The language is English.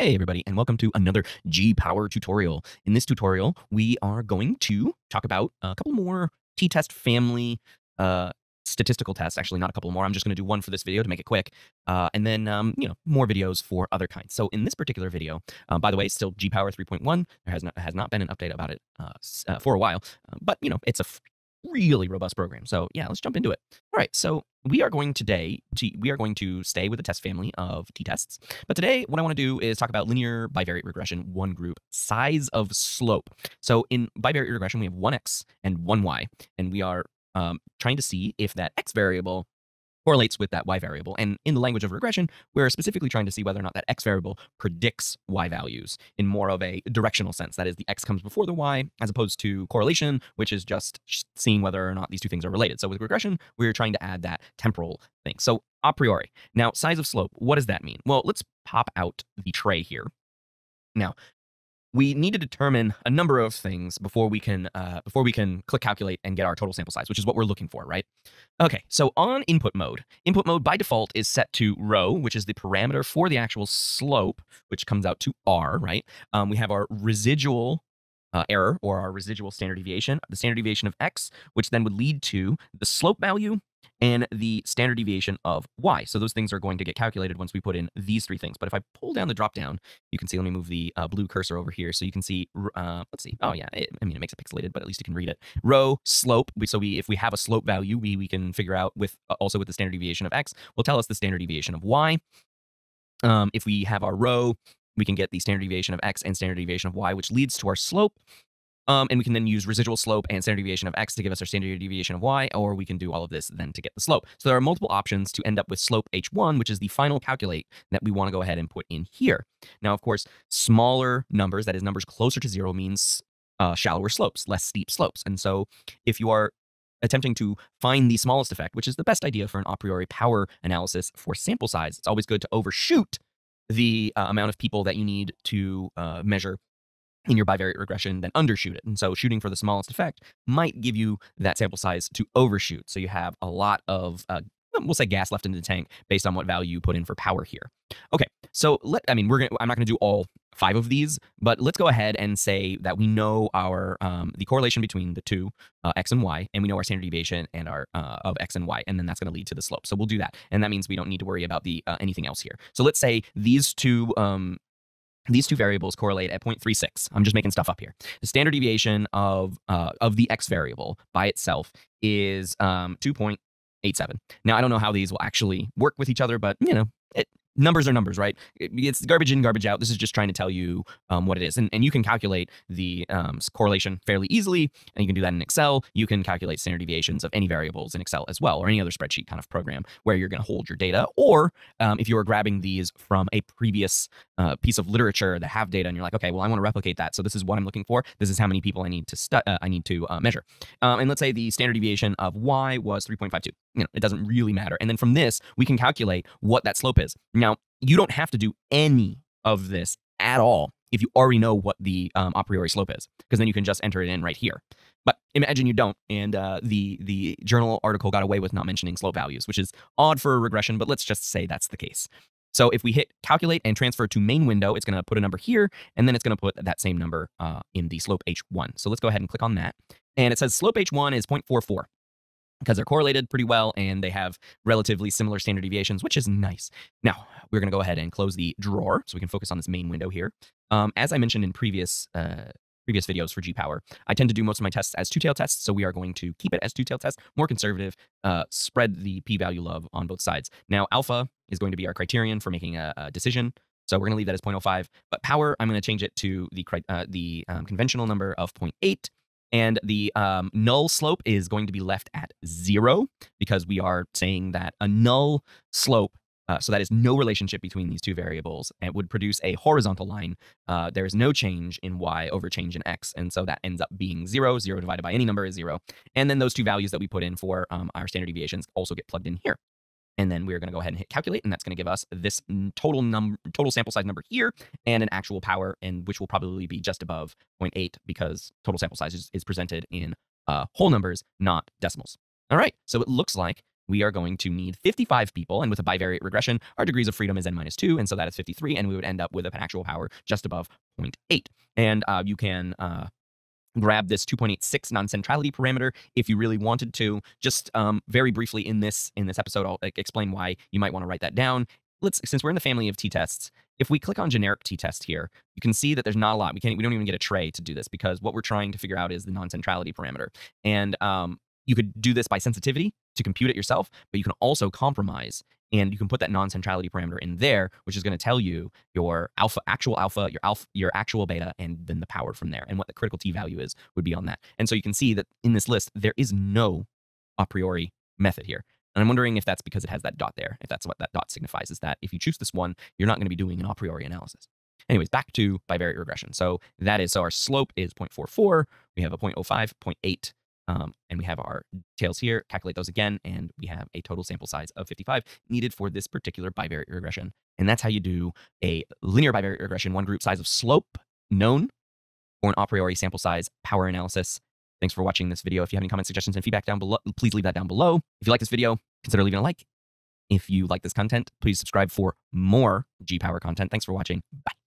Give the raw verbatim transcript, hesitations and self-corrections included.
Hey everybody, and welcome to another G-Power tutorial. In this tutorial, we are going to talk about a couple more t-test family uh, statistical tests. Actually, not a couple more. I'm just going to do one for this video to make it quick, uh, and then um, you know, more videos for other kinds. So in this particular video, uh, by the way, it's still G-Power three point one. There has not has not been an update about it uh, uh, for a while, uh, but you know, it's a really robust program. So yeah, let's jump into it. All right, so we are going today to, we are going to stay with the test family of t-tests. But today, what I want to do is talk about linear bivariate regression, one group, size of slope. So in bivariate regression, we have one x and one y, and we are um, trying to see if that x variable correlates with that y variable. And in the language of regression, we're specifically trying to see whether or not that x variable predicts y values in more of a directional sense. That is, the x comes before the y, as opposed to correlation, which is just seeing whether or not these two things are related. So with regression, we're trying to add that temporal thing. So a priori. Now, size of slope, what does that mean? Well, let's pop out the tray here. Now, we need to determine a number of things before we can uh, before we can click calculate and get our total sample size, which is what we're looking for, right? Okay, so on input mode, input mode by default is set to rho, which is the parameter for the actual slope, which comes out to r, right? Um, we have our residual uh, error, or our residual standard deviation, the standard deviation of x, which then would lead to the slope value and the standard deviation of y. So those things are going to get calculated once we put in these three things. But if I pull down the drop down, you can see, let me move the uh, blue cursor over here. So you can see, uh, let's see. Oh, yeah. It, I mean, it makes it pixelated, but at least you can read it. Rho, slope. We, so we, if we have a slope value, we, we can figure out with uh, also with the standard deviation of x, will tell us the standard deviation of y. Um, if we have our rho, we can get the standard deviation of x and standard deviation of y, which leads to our slope. Um, and we can then use residual slope and standard deviation of x to give us our standard deviation of y, or we can do all of this then to get the slope. So there are multiple options to end up with slope h one, which is the final calculate that we want to go ahead and put in here. Now, of course, smaller numbers, that is numbers closer to zero, means uh, shallower slopes, less steep slopes. And so if you are attempting to find the smallest effect, which is the best idea for an a priori power analysis for sample size, it's always good to overshoot the uh, amount of people that you need to uh, measure in your bivariate regression, then undershoot it. And so shooting for the smallest effect might give you that sample size to overshoot. So you have a lot of, uh, we'll say, gas left in the tank based on what value you put in for power here. Okay, so let, I mean, we're gonna, I'm not gonna do all five of these, but let's go ahead and say that we know our, um, the correlation between the two, uh, x and y, and we know our standard deviation and our, uh, of x and y, and then that's gonna lead to the slope. So we'll do that. And that means we don't need to worry about the, uh, anything else here. So let's say these two, um, These two variables correlate at zero point three six. I'm just making stuff up here. The standard deviation of uh, of the x variable by itself is um, two point eight seven. Now, I don't know how these will actually work with each other, but, you know, it, numbers are numbers, right? It, it's garbage in, garbage out. This is just trying to tell you um, what it is. And, and you can calculate the um, correlation fairly easily, and you can do that in Excel. You can calculate standard deviations of any variables in Excel as well, or any other spreadsheet kind of program where you're going to hold your data. Or um, if you are grabbing these from a previous uh, piece of literature that have data, and you're like, okay, well, I want to replicate that. So this is what I'm looking for. This is how many people I need to stu uh, I need to uh, measure. Um, and let's say the standard deviation of y was three point five two. You know, it doesn't really matter. And then from this, we can calculate what that slope is. Now, you don't have to do any of this at all if you already know what the um, a priori slope is, because then you can just enter it in right here. But imagine you don't, and uh, the, the journal article got away with not mentioning slope values, which is odd for a regression, but let's just say that's the case. So if we hit calculate and transfer to main window, it's going to put a number here, and then it's going to put that same number uh, in the slope h one. So let's go ahead and click on that. And it says slope h one is zero point four four. because they're correlated pretty well and they have relatively similar standard deviations, which is nice. Now, we're going to go ahead and close the drawer so we can focus on this main window here. Um, as I mentioned in previous uh, previous videos for G-Power, I tend to do most of my tests as two-tail tests, so we are going to keep it as two-tail tests, more conservative, uh, spread the p-value love on both sides. Now, alpha is going to be our criterion for making a, a decision, so we're going to leave that as zero point zero five, but power, I'm going to change it to the, uh, the um, conventional number of zero point eight. And the um, null slope is going to be left at zero, because we are saying that a null slope, uh, so that is no relationship between these two variables, and it would produce a horizontal line. Uh, there is no change in y over change in x, and so that ends up being zero. Zero divided by any number is zero. And then those two values that we put in for um, our standard deviations also get plugged in here. And then we're going to go ahead and hit calculate, and that's going to give us this total number, total sample size number here, and an actual power, and which will probably be just above zero point eight, because total sample size is, is presented in uh, whole numbers, not decimals. All right, so it looks like we are going to need fifty-five people. And with a bivariate regression, our degrees of freedom is n minus two. And so that is fifty-three. And we would end up with an actual power just above zero point eight. And uh, you can uh, grab this two point eight six non-centrality parameter if you really wanted to. Just um, very briefly in this, in this episode, I'll like, explain why you might want to write that down. Let's, since we're in the family of t-tests, if we click on generic t-test here, you can see that there's not a lot. We can't, we don't even get a tray to do this because what we're trying to figure out is the non-centrality parameter. And um, you could do this by sensitivity to compute it yourself, but you can also compromise and you can put that non-centrality parameter in there, which is going to tell you your alpha, actual alpha, your alpha, your actual beta, and then the power from there, and what the critical t value is would be on that. And so you can see that in this list, there is no a priori method here. And I'm wondering if that's because it has that dot there, if that's what that dot signifies, is that if you choose this one, you're not going to be doing an a priori analysis. Anyways, back to bivariate regression. So that is, so our slope is zero point four four, we have a zero point zero five, zero point eight, um, and we have our tails here, calculate those again, and we have a total sample size of fifty-five needed for this particular bivariate regression. And that's how you do a linear bivariate regression, one group size of slope known, or an a priori sample size power analysis. Thanks for watching this video. If you have any comments, suggestions, and feedback down below, please leave that down below. If you like this video, consider leaving a like. If you like this content, please subscribe for more G-Power content. Thanks for watching. Bye.